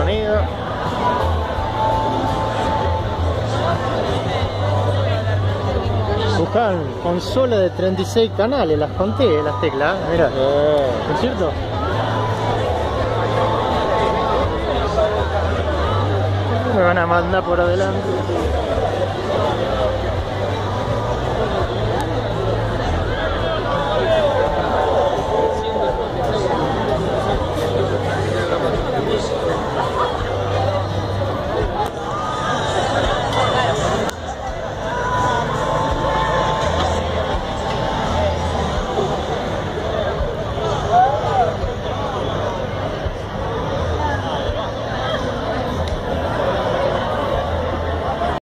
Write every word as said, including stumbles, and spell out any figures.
sonido. Buscaban consola de treinta y seis canales, las conté, las teclas, mira, ¿no es cierto? Me van a mandar por adelante.